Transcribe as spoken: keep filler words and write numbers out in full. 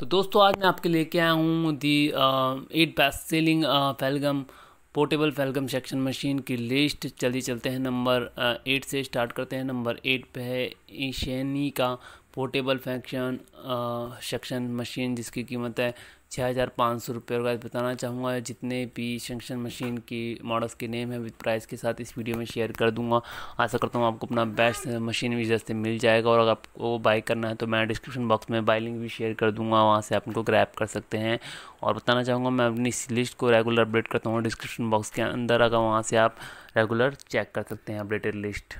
तो दोस्तों आज मैं आपके लेके आया हूँ the eight best selling phlegm portable phlegm suction machine की लिस्ट। जल्दी चलते हैं, नंबर एट से स्टार्ट करते हैं। नंबर एट पे है इशनी का पोर्टेबल फैक्शन सेक्शन मशीन जिसकी कीमत है छः हज़ार पाँच सौ रुपये। और बताना चाहूँगा जितने भी सेक्शन मशीन की मॉडल्स के नेम है विद प्राइस के साथ इस वीडियो में शेयर कर दूंगा। आशा करता हूँ आपको अपना बेस्ट मशीन भी जैसे मिल जाएगा। और अगर आपको बाई करना है तो मैं डिस्क्रिप्शन बॉक्स में बाई लिंक भी शेयर कर दूंगा, वहाँ से आप उनको ग्रैब कर सकते हैं। और बताना चाहूँगा मैं अपनी इस लिस्ट को रेगुलर अपडेट करता हूँ डिस्क्रिप्शन बॉक्स के अंदर, अगर वहाँ से आप रेगुलर चेक कर सकते हैं अपडेटेड लिस्ट।